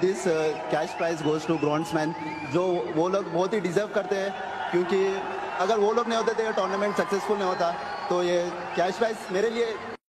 this cash prize goes to bronze man. जो वो लोग बहुत ही deserve करते हैं, क्योंकि अगर वो लोग नहीं होते तो ये tournament successful नहीं होता. तो ये cash prize मेरे लिए